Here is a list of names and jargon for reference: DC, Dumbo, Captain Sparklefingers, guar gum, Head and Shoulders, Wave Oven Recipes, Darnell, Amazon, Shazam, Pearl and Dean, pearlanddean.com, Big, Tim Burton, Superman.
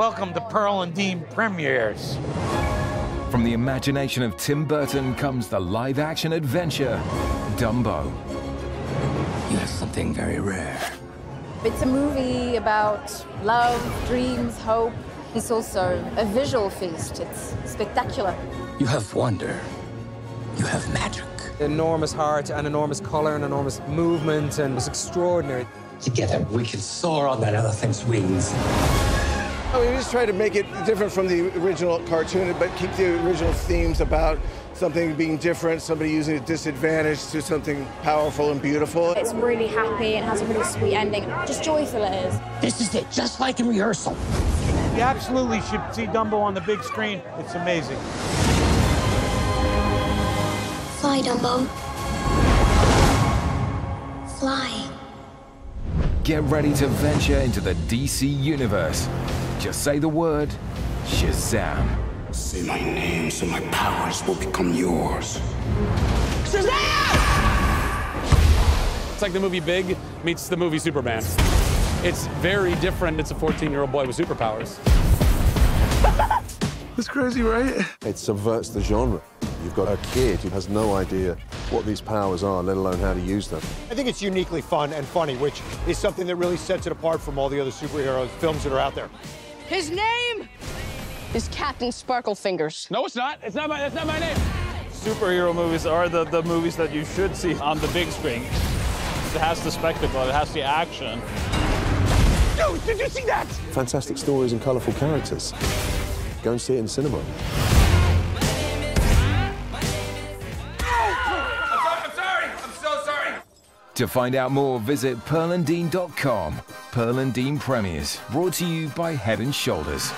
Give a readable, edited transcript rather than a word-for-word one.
Welcome to Pearl and Dean Premieres. From the imagination of Tim Burton comes the live-action adventure, Dumbo. You have something very rare. It's a movie about love, dreams, hope. It's also a visual feast. It's spectacular. You have wonder. You have magic. Enormous heart and enormous color and enormous movement, and it's extraordinary. Together, we can soar on that other thing's wings. I mean, we just try to make it different from the original cartoon, but keep the original themes about something being different, somebody using a disadvantage to something powerful and beautiful. It's really happy and has a really sweet ending. Just joyful it is. This is it, just like in rehearsal. You absolutely should see Dumbo on the big screen. It's amazing. Fly, Dumbo. Fly. Get ready to venture into the DC universe. Just say the word, Shazam. Say my name so my powers will become yours. Shazam! It's like the movie Big meets the movie Superman. It's very different. It's a 14-year-old boy with superpowers. It's crazy, right? It subverts the genre. You've got a kid who has no idea what these powers are, let alone how to use them. I think it's uniquely fun and funny, which is something that really sets it apart from all the other superhero films that are out there. His name is Captain Sparklefingers. No, it's not. That's not my name. Superhero movies are the movies that you should see on the big screen. It has the spectacle. It has the action. Dude, did you see that? Fantastic stories and colorful characters. Go and see it in the cinema. To find out more, visit pearlanddean.com. Pearl and Dean Premieres, brought to you by Head and Shoulders.